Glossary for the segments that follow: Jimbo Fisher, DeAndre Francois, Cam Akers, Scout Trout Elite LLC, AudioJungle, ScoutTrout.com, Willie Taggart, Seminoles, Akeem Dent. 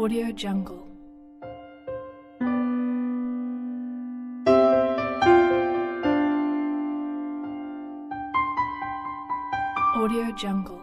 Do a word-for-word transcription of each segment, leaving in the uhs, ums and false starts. AudioJungle. AudioJungle.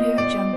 AudioJungle.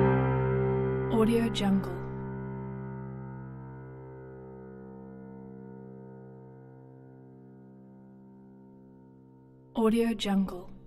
AudioJungle. AudioJungle.